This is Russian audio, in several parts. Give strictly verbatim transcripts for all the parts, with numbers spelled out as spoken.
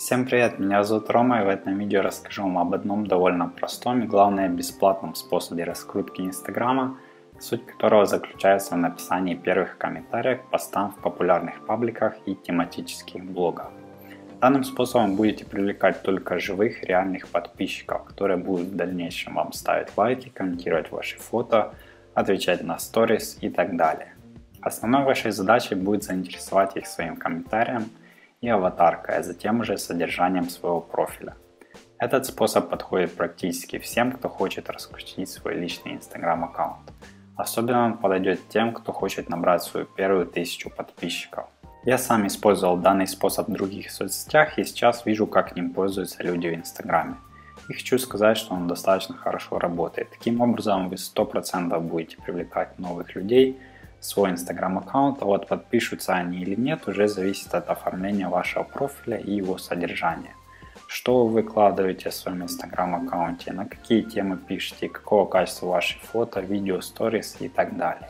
Всем привет, меня зовут Рома, и в этом видео расскажу вам об одном довольно простом и, главное, бесплатном способе раскрутки Инстаграма, суть которого заключается в написании первых комментариев к постам в популярных пабликах и тематических блогах. Данным способом будете привлекать только живых, реальных подписчиков, которые будут в дальнейшем вам ставить лайки, комментировать ваши фото, отвечать на сторис и так далее. Основной вашей задачей будет заинтересовать их своим комментарием и аватаркой, а затем уже содержанием своего профиля. Этот способ подходит практически всем, кто хочет раскрутить свой личный Instagram аккаунт. Особенно он подойдет тем, кто хочет набрать свою первую тысячу подписчиков. Я сам использовал данный способ в других соцсетях и сейчас вижу, как ним пользуются люди в Инстаграме. И хочу сказать, что он достаточно хорошо работает. Таким образом, вы сто процентов будете привлекать новых людей свой Instagram аккаунт, а вот подпишутся они или нет, уже зависит от оформления вашего профиля и его содержания. Что вы выкладываете в своем Instagram аккаунте, на какие темы пишете, какого качества ваши фото, видео, сторис и так далее.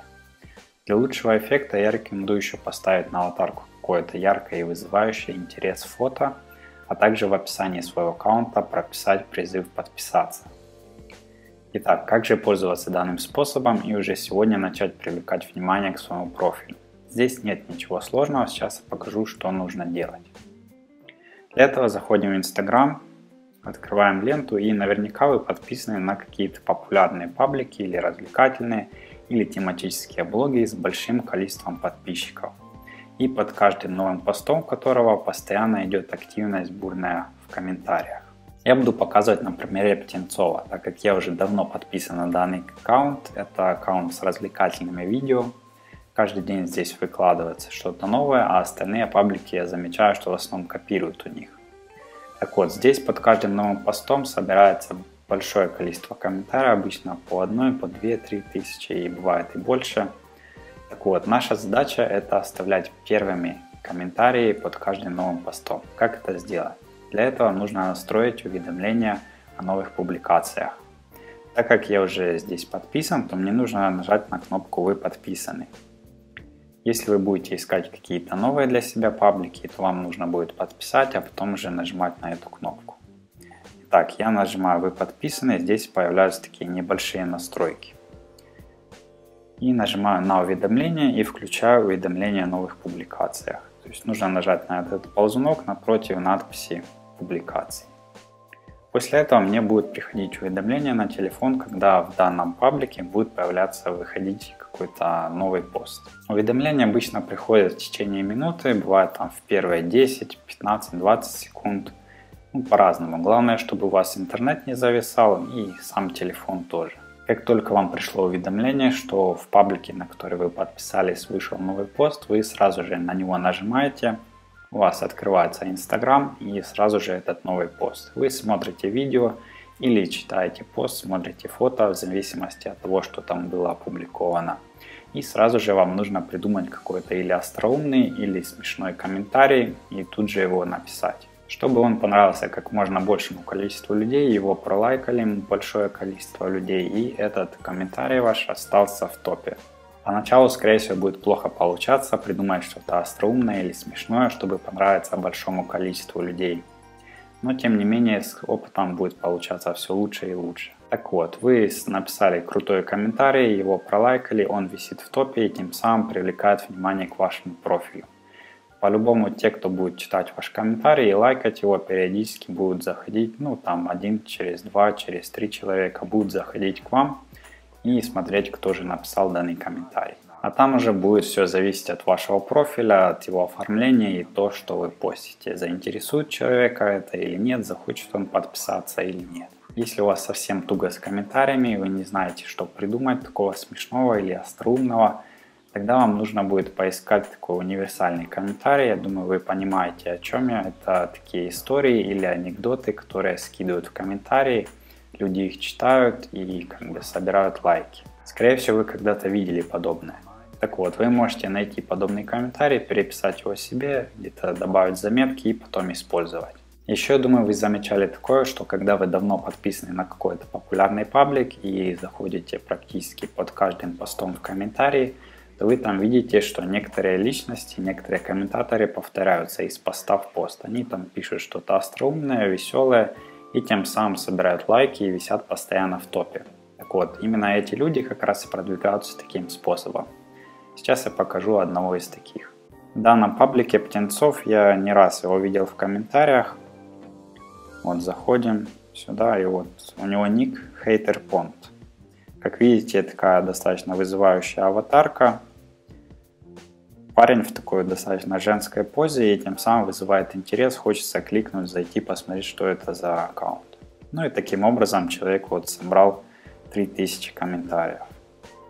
Для лучшего эффекта я рекомендую еще поставить на аватарку какое-то яркое и вызывающее интерес фото, а также в описании своего аккаунта прописать призыв подписаться. Итак, как же пользоваться данным способом и уже сегодня начать привлекать внимание к своему профилю? Здесь нет ничего сложного, сейчас я покажу, что нужно делать. Для этого заходим в Instagram, открываем ленту, и наверняка вы подписаны на какие-то популярные паблики или развлекательные, или тематические блоги с большим количеством подписчиков. И под каждым новым постом, которого постоянно идет активность бурная в комментариях. Я буду показывать на примере Птенцова, так как я уже давно подписан на данный аккаунт. Это аккаунт с развлекательными видео. Каждый день здесь выкладывается что-то новое, а остальные паблики я замечаю, что в основном копируют у них. Так вот, здесь под каждым новым постом собирается большое количество комментариев, обычно по одной, по две, три тысячи и бывает и больше. Так вот, наша задача это оставлять первыми комментарии под каждым новым постом. Как это сделать? Для этого нужно настроить уведомления о новых публикациях. Так как я уже здесь подписан, то мне нужно нажать на кнопку «Вы подписаны». Если вы будете искать какие-то новые для себя паблики, то вам нужно будет подписать, а потом уже нажимать на эту кнопку. Итак, я нажимаю «Вы подписаны», здесь появляются такие небольшие настройки. И нажимаю на уведомления и включаю уведомления о новых публикациях. То есть нужно нажать на этот ползунок напротив надписи публикации. После этого мне будет приходить уведомление на телефон, когда в данном паблике будет появляться, выходить какой-то новый пост. Уведомления обычно приходят в течение минуты, бывает там в первые десять, пятнадцать, двадцать секунд, ну, по-разному. Главное, чтобы у вас интернет не зависал и сам телефон тоже. Как только вам пришло уведомление, что в паблике, на который вы подписались, вышел новый пост, вы сразу же на него нажимаете. У вас открывается Instagram и сразу же этот новый пост. Вы смотрите видео или читаете пост, смотрите фото в зависимости от того, что там было опубликовано. И сразу же вам нужно придумать какой-то или остроумный, или смешной комментарий и тут же его написать. Чтобы он понравился как можно большему количеству людей, его пролайкали большое количество людей и этот комментарий ваш остался в топе. Поначалу, скорее всего, будет плохо получаться придумать что-то остроумное или смешное, чтобы понравиться большому количеству людей. Но, тем не менее, с опытом будет получаться все лучше и лучше. Так вот, вы написали крутой комментарий, его пролайкали, он висит в топе и тем самым привлекает внимание к вашему профилю. По-любому те, кто будет читать ваш комментарий и лайкать его, периодически будут заходить, ну там один, через два, через три человека будут заходить к вам и смотреть, кто же написал данный комментарий. А там уже будет все зависеть от вашего профиля, от его оформления и то, что вы постите. Заинтересует человека это или нет, захочет он подписаться или нет. Если у вас совсем туго с комментариями и вы не знаете, что придумать такого смешного или остроумного, тогда вам нужно будет поискать такой универсальный комментарий. Я думаю, вы понимаете, о чем я. Это такие истории или анекдоты, которые скидывают в комментарии. Люди их читают и как бы собирают лайки. Скорее всего, вы когда-то видели подобное. Так вот, вы можете найти подобный комментарий, переписать его себе, где-то добавить заметки и потом использовать. Еще, я думаю, вы замечали такое, что когда вы давно подписаны на какой-то популярный паблик и заходите практически под каждым постом в комментарии, то вы там видите, что некоторые личности, некоторые комментаторы повторяются из поста в пост. Они там пишут что-то остроумное, веселое, и тем самым собирают лайки и висят постоянно в топе. Так вот, именно эти люди как раз и продвигаются таким способом. Сейчас я покажу одного из таких. В данном паблике Птенцов я не раз его видел в комментариях. Вот заходим сюда, и вот у него ник HaterPont. Как видите, такая достаточно вызывающая аватарка. Парень в такой достаточно женской позе, и тем самым вызывает интерес, хочется кликнуть, зайти, посмотреть, что это за аккаунт. Ну и таким образом человек вот собрал три тысячи комментариев.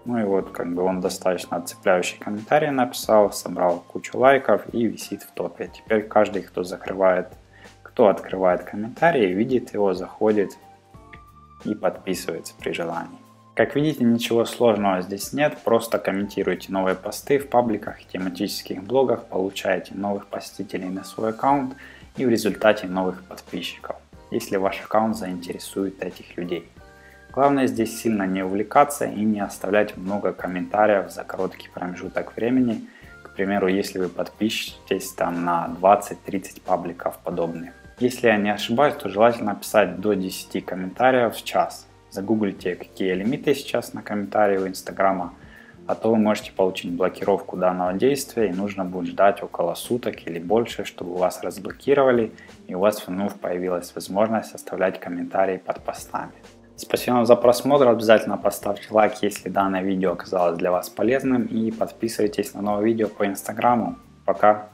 Ну и вот как бы он достаточно цепляющий комментарий написал, собрал кучу лайков и висит в топе. Теперь каждый, кто закрывает, кто открывает комментарий, видит его, заходит и подписывается при желании. Как видите, ничего сложного здесь нет, просто комментируйте новые посты в пабликах и тематических блогах, получаете новых посетителей на свой аккаунт и в результате новых подписчиков, если ваш аккаунт заинтересует этих людей. Главное здесь сильно не увлекаться и не оставлять много комментариев за короткий промежуток времени. К примеру, если вы подпишетесь там на двадцать-тридцать пабликов подобных. Если я не ошибаюсь, то желательно писать до десяти комментариев в час. Загуглите, какие лимиты сейчас на комментарии у Инстаграма, а то вы можете получить блокировку данного действия и нужно будет ждать около суток или больше, чтобы вас разблокировали и у вас вновь появилась возможность оставлять комментарии под постами. Спасибо вам за просмотр, обязательно поставьте лайк, если данное видео оказалось для вас полезным, и подписывайтесь на новые видео по Инстаграму. Пока!